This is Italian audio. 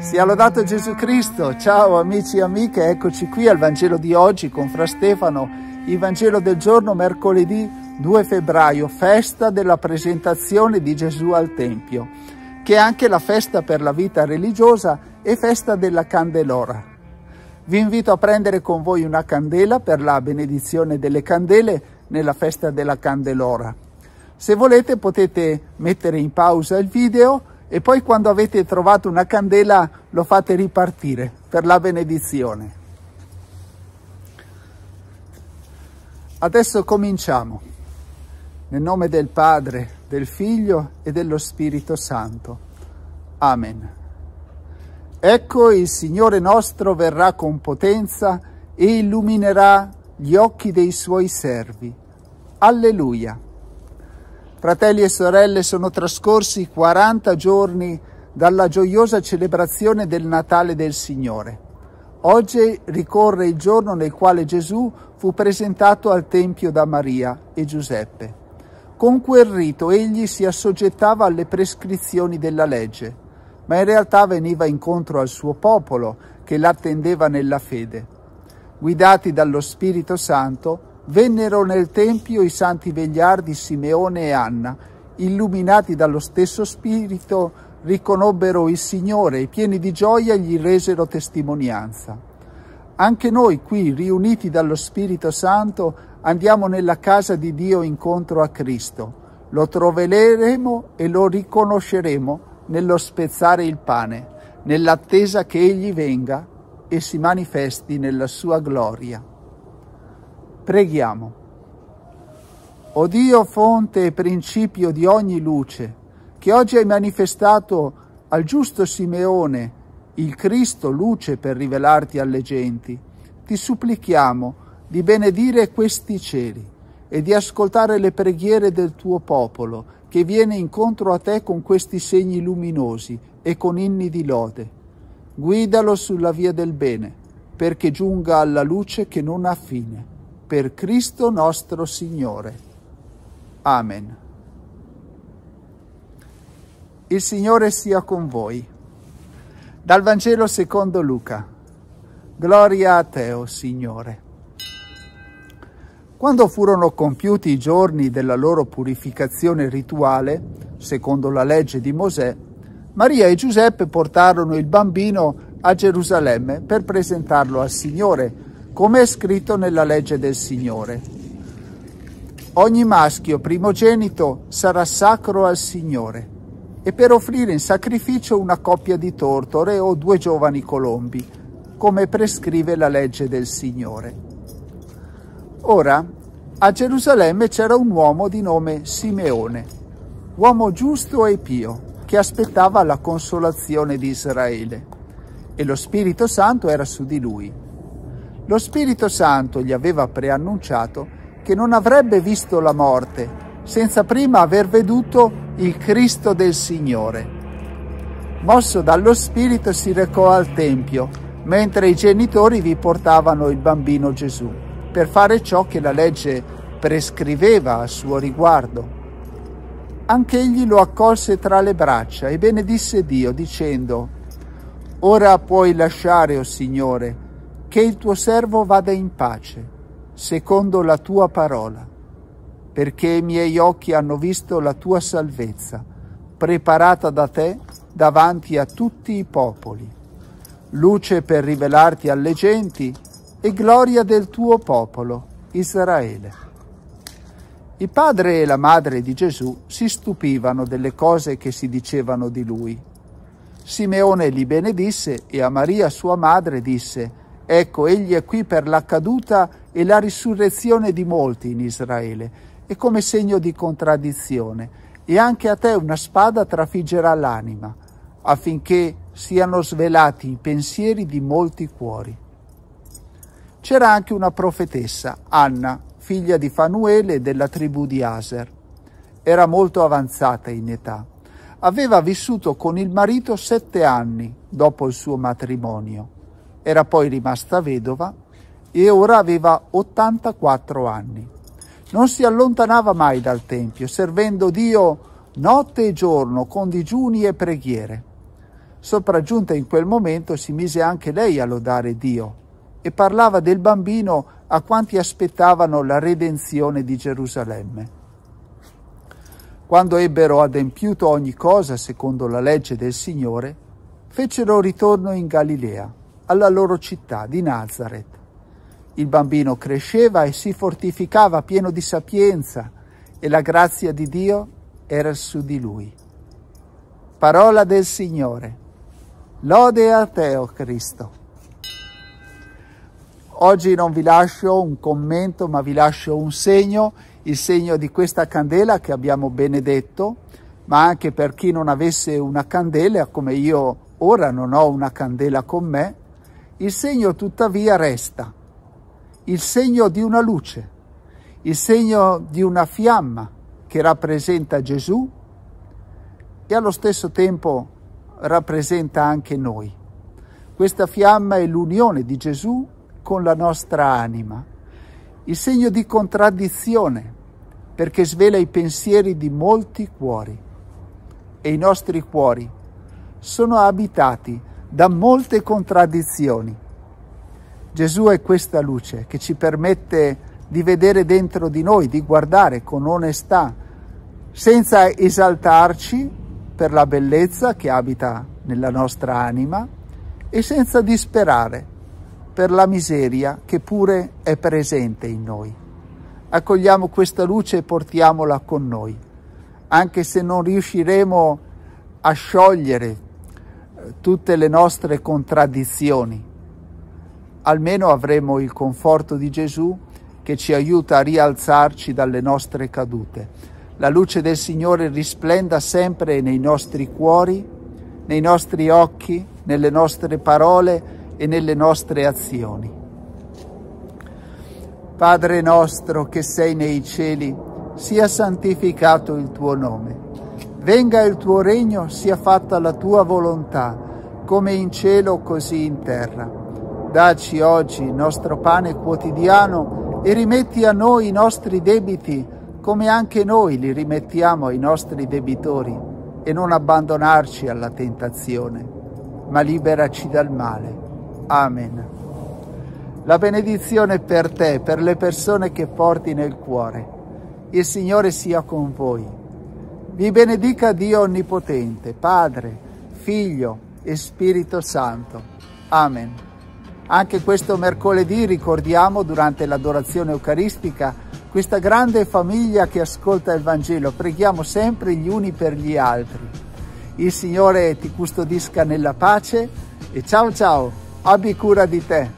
Sia lodato Gesù Cristo. Ciao amici e amiche, eccoci qui al Vangelo di oggi con Fra Stefano, il Vangelo del giorno mercoledì 2 febbraio, festa della presentazione di Gesù al Tempio, che è anche la festa per la vita religiosa e festa della Candelora. Vi invito a prendere con voi una candela per la benedizione delle candele nella festa della Candelora. Se volete potete mettere in pausa il video e poi quando avete trovato una candela lo fate ripartire per la benedizione. Adesso cominciamo. Nel nome del Padre, del Figlio e dello Spirito Santo. Amen. Ecco, il Signore nostro verrà con potenza e illuminerà gli occhi dei Suoi servi. Alleluia. Fratelli e sorelle, sono trascorsi 40 giorni dalla gioiosa celebrazione del Natale del Signore. Oggi ricorre il giorno nel quale Gesù fu presentato al Tempio da Maria e Giuseppe. Con quel rito egli si assoggettava alle prescrizioni della legge, ma in realtà veniva incontro al suo popolo che l'attendeva nella fede. Guidati dallo Spirito Santo, vennero nel Tempio i santi vegliardi Simeone e Anna, illuminati dallo stesso Spirito, riconobbero il Signore e pieni di gioia gli resero testimonianza. Anche noi qui, riuniti dallo Spirito Santo, andiamo nella casa di Dio incontro a Cristo. Lo troveremo e lo riconosceremo nello spezzare il pane, nell'attesa che Egli venga e si manifesti nella sua gloria. Preghiamo. O Dio, fonte e principio di ogni luce, che oggi hai manifestato al giusto Simeone, il Cristo luce per rivelarti alle genti, ti supplichiamo di benedire questi cieli e di ascoltare le preghiere del tuo popolo, che viene incontro a te con questi segni luminosi e con inni di lode. Guidalo sulla via del bene, perché giunga alla luce che non ha fine. Per Cristo nostro Signore. Amen. Il Signore sia con voi. Dal Vangelo secondo Luca. Gloria a te, o Signore. Quando furono compiuti i giorni della loro purificazione rituale, secondo la legge di Mosè, Maria e Giuseppe portarono il bambino a Gerusalemme per presentarlo al Signore, come è scritto nella legge del Signore. Ogni maschio primogenito sarà sacro al Signore, e per offrire in sacrificio una coppia di tortore o 2 giovani colombi, come prescrive la legge del Signore. Ora, a Gerusalemme c'era un uomo di nome Simeone, uomo giusto e pio, che aspettava la consolazione di Israele, e lo Spirito Santo era su di lui. Lo Spirito Santo gli aveva preannunciato che non avrebbe visto la morte senza prima aver veduto il Cristo del Signore. Mosso dallo Spirito si recò al Tempio, mentre i genitori vi portavano il bambino Gesù, per fare ciò che la legge prescriveva a suo riguardo. Anch'egli lo accolse tra le braccia e benedisse Dio, dicendo: «Ora puoi lasciare, o Signore, che il tuo servo vada in pace, secondo la tua parola, perché i miei occhi hanno visto la tua salvezza, preparata da te davanti a tutti i popoli, luce per rivelarti alle genti e gloria del tuo popolo, Israele». Il padre e la madre di Gesù si stupivano delle cose che si dicevano di lui. Simeone li benedisse e a Maria sua madre disse: «Ecco, egli è qui per la caduta e la risurrezione di molti in Israele, e come segno di contraddizione, e anche a te una spada trafiggerà l'anima, affinché siano svelati i pensieri di molti cuori». C'era anche una profetessa, Anna, figlia di Fanuele della tribù di Aser. Era molto avanzata in età. Aveva vissuto con il marito 7 anni dopo il suo matrimonio. Era poi rimasta vedova e ora aveva 84 anni. Non si allontanava mai dal Tempio, servendo Dio notte e giorno con digiuni e preghiere. Sopraggiunta in quel momento, si mise anche lei a lodare Dio e parlava del bambino a quanti aspettavano la redenzione di Gerusalemme. Quando ebbero adempiuto ogni cosa secondo la legge del Signore, fecero ritorno in Galilea, alla loro città di Nazareth. Il bambino cresceva e si fortificava pieno di sapienza, e la grazia di Dio era su di lui. Parola del Signore. Lode a te, o Cristo. Oggi non vi lascio un commento, ma vi lascio un segno, il segno di questa candela che abbiamo benedetto, ma anche per chi non avesse una candela, come io ora non ho una candela con me, il segno tuttavia resta. Il segno di una luce, il segno di una fiamma che rappresenta Gesù e allo stesso tempo rappresenta anche noi. Questa fiamma è l'unione di Gesù con la nostra anima. Il segno di contraddizione, perché svela i pensieri di molti cuori. E i nostri cuori sono abitati da molte contraddizioni. Gesù è questa luce che ci permette di vedere dentro di noi, di guardare con onestà, senza esaltarci per la bellezza che abita nella nostra anima e senza disperare per la miseria che pure è presente in noi. Accogliamo questa luce e portiamola con noi, anche se non riusciremo a sciogliere tutte le nostre contraddizioni. Almeno avremo il conforto di Gesù che ci aiuta a rialzarci dalle nostre cadute. La luce del Signore risplenda sempre nei nostri cuori, nei nostri occhi, nelle nostre parole e nelle nostre azioni. Padre nostro che sei nei cieli, sia santificato il tuo nome. Venga il tuo regno, sia fatta la tua volontà, come in cielo così in terra. Dacci oggi il nostro pane quotidiano e rimetti a noi i nostri debiti, come anche noi li rimettiamo ai nostri debitori, e non abbandonarci alla tentazione, ma liberaci dal male. Amen. La benedizione per te, per le persone che porti nel cuore. Il Signore sia con voi. Vi benedica Dio Onnipotente, Padre, Figlio e Spirito Santo. Amen. Anche questo mercoledì ricordiamo durante l'adorazione eucaristica questa grande famiglia che ascolta il Vangelo. Preghiamo sempre gli uni per gli altri. Il Signore ti custodisca nella pace e ciao ciao, abbi cura di te.